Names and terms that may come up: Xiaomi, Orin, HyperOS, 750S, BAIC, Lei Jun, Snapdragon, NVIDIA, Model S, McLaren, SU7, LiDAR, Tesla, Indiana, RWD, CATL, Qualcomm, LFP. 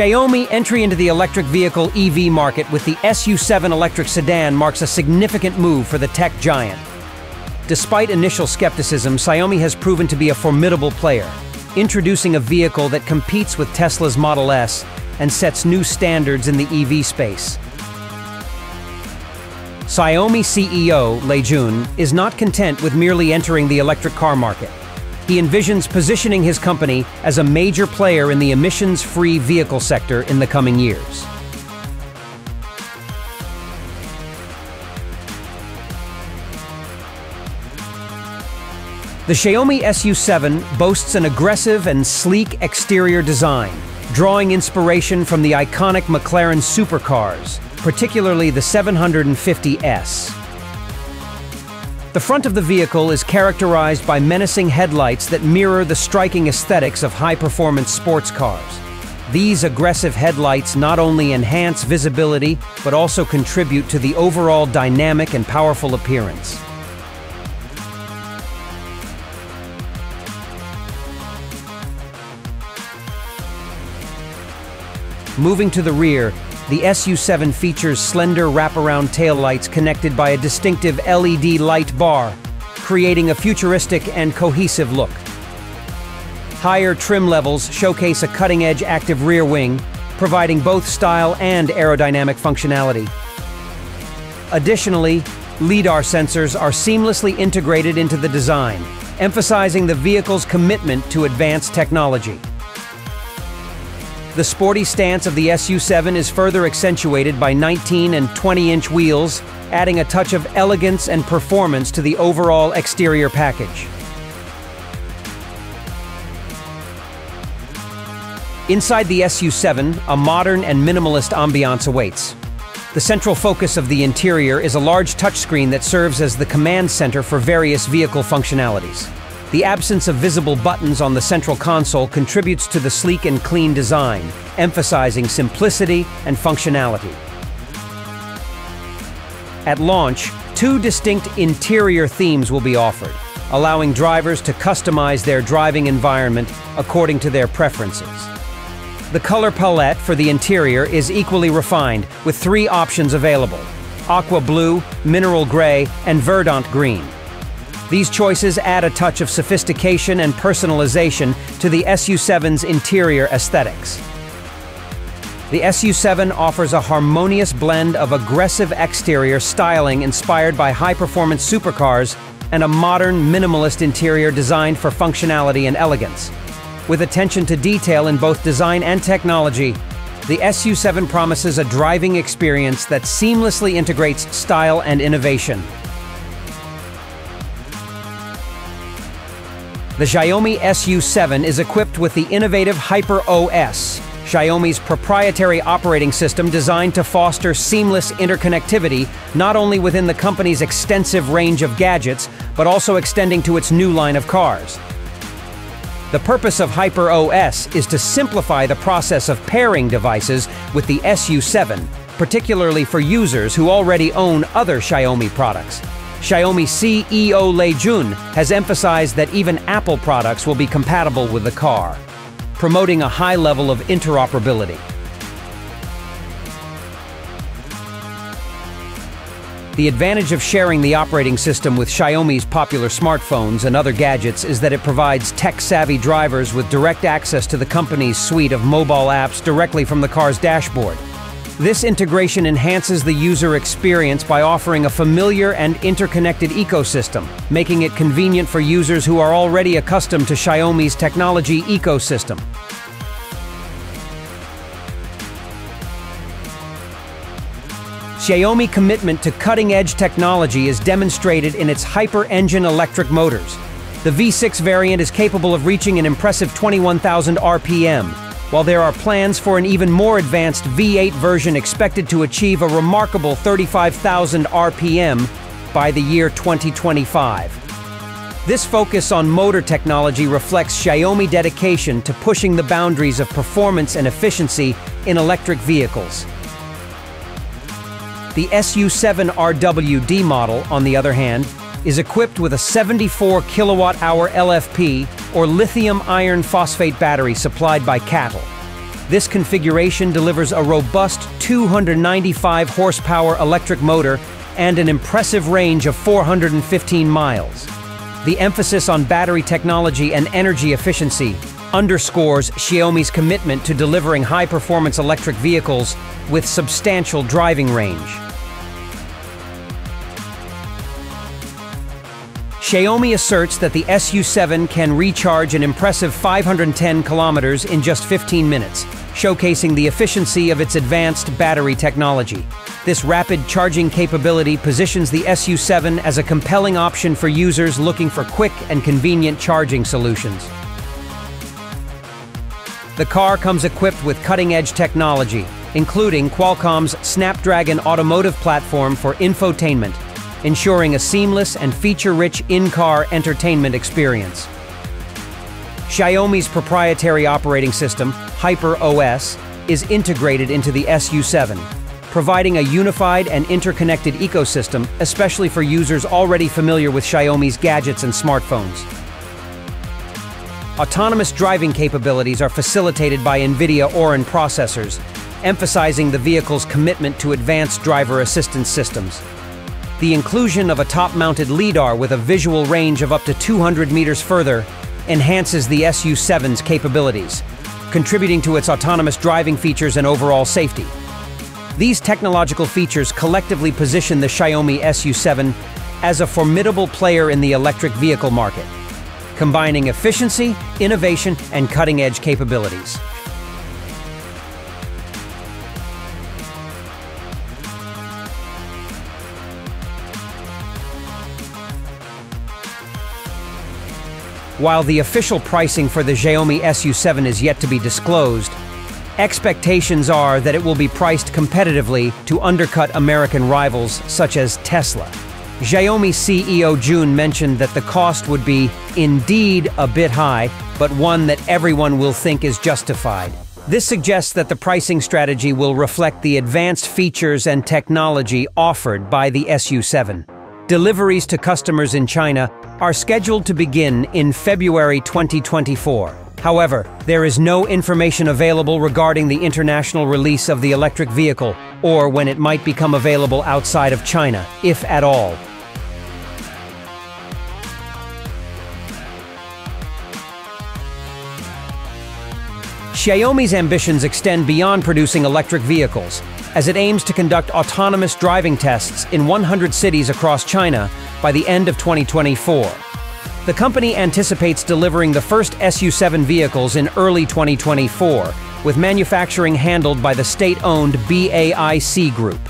Xiaomi entry into the electric vehicle EV market with the SU7 electric sedan marks a significant move for the tech giant. Despite initial skepticism, Xiaomi has proven to be a formidable player, introducing a vehicle that competes with Tesla's Model S and sets new standards in the EV space. Xiaomi CEO, Lei Jun, is not content with merely entering the electric car market. He envisions positioning his company as a major player in the emissions-free vehicle sector in the coming years. The Xiaomi SU7 boasts an aggressive and sleek exterior design, drawing inspiration from the iconic McLaren supercars, particularly the 750S. The front of the vehicle is characterized by menacing headlights that mirror the striking aesthetics of high-performance sports cars. These aggressive headlights not only enhance visibility, but also contribute to the overall dynamic and powerful appearance. Moving to the rear, the SU7 features slender wraparound taillights connected by a distinctive LED light bar, creating a futuristic and cohesive look. Higher trim levels showcase a cutting-edge active rear wing, providing both style and aerodynamic functionality. Additionally, LiDAR sensors are seamlessly integrated into the design, emphasizing the vehicle's commitment to advanced technology. The sporty stance of the SU7 is further accentuated by 19- and 20-inch wheels, adding a touch of elegance and performance to the overall exterior package. Inside the SU7, a modern and minimalist ambiance awaits. The central focus of the interior is a large touchscreen that serves as the command center for various vehicle functionalities. The absence of visible buttons on the central console contributes to the sleek and clean design, emphasizing simplicity and functionality. At launch, two distinct interior themes will be offered, allowing drivers to customize their driving environment according to their preferences. The color palette for the interior is equally refined, with three options available: aqua blue, mineral gray, and verdant green. These choices add a touch of sophistication and personalization to the SU7's interior aesthetics. The SU7 offers a harmonious blend of aggressive exterior styling inspired by high-performance supercars and a modern, minimalist interior designed for functionality and elegance. With attention to detail in both design and technology, the SU7 promises a driving experience that seamlessly integrates style and innovation. The Xiaomi SU7 is equipped with the innovative HyperOS, Xiaomi's proprietary operating system designed to foster seamless interconnectivity not only within the company's extensive range of gadgets, but also extending to its new line of cars. The purpose of HyperOS is to simplify the process of pairing devices with the SU7, particularly for users who already own other Xiaomi products. Xiaomi CEO Lei Jun has emphasized that even Apple products will be compatible with the car, promoting a high level of interoperability. The advantage of sharing the operating system with Xiaomi's popular smartphones and other gadgets is that it provides tech-savvy drivers with direct access to the company's suite of mobile apps directly from the car's dashboard. This integration enhances the user experience by offering a familiar and interconnected ecosystem, making it convenient for users who are already accustomed to Xiaomi's technology ecosystem. Xiaomi's commitment to cutting-edge technology is demonstrated in its hyper-engine electric motors. The V6 variant is capable of reaching an impressive 21,000 RPM, while there are plans for an even more advanced V8 version expected to achieve a remarkable 35,000 RPM by the year 2025. This focus on motor technology reflects Xiaomi's dedication to pushing the boundaries of performance and efficiency in electric vehicles. The SU7 RWD model, on the other hand, is equipped with a 74 kilowatt-hour LFP or lithium iron phosphate battery supplied by CATL. This configuration delivers a robust 295 horsepower electric motor and an impressive range of 415 miles. The emphasis on battery technology and energy efficiency underscores Xiaomi's commitment to delivering high-performance electric vehicles with substantial driving range. Xiaomi asserts that the SU7 can recharge an impressive 510 kilometers in just 15 minutes, showcasing the efficiency of its advanced battery technology. This rapid charging capability positions the SU7 as a compelling option for users looking for quick and convenient charging solutions. The car comes equipped with cutting-edge technology, including Qualcomm's Snapdragon automotive platform for infotainment, ensuring a seamless and feature-rich in-car entertainment experience. Xiaomi's proprietary operating system, HyperOS, is integrated into the SU7, providing a unified and interconnected ecosystem, especially for users already familiar with Xiaomi's gadgets and smartphones. Autonomous driving capabilities are facilitated by NVIDIA Orin processors, emphasizing the vehicle's commitment to advanced driver assistance systems. The inclusion of a top-mounted LiDAR with a visual range of up to 200 meters further enhances the SU7's capabilities, contributing to its autonomous driving features and overall safety. These technological features collectively position the Xiaomi SU7 as a formidable player in the electric vehicle market, combining efficiency, innovation, and cutting-edge capabilities. While the official pricing for the Xiaomi SU7 is yet to be disclosed, expectations are that it will be priced competitively to undercut American rivals such as Tesla. Xiaomi CEO Jun mentioned that the cost would be, indeed, a bit high, but one that everyone will think is justified. This suggests that the pricing strategy will reflect the advanced features and technology offered by the SU7. Deliveries to customers in China are scheduled to begin in February 2024. However, there is no information available regarding the international release of the electric vehicle or when it might become available outside of China, if at all. Xiaomi's ambitions extend beyond producing electric vehicles, as it aims to conduct autonomous driving tests in 100 cities across China by the end of 2024. The company anticipates delivering the first SU7 vehicles in early 2024, with manufacturing handled by the state-owned BAIC Group.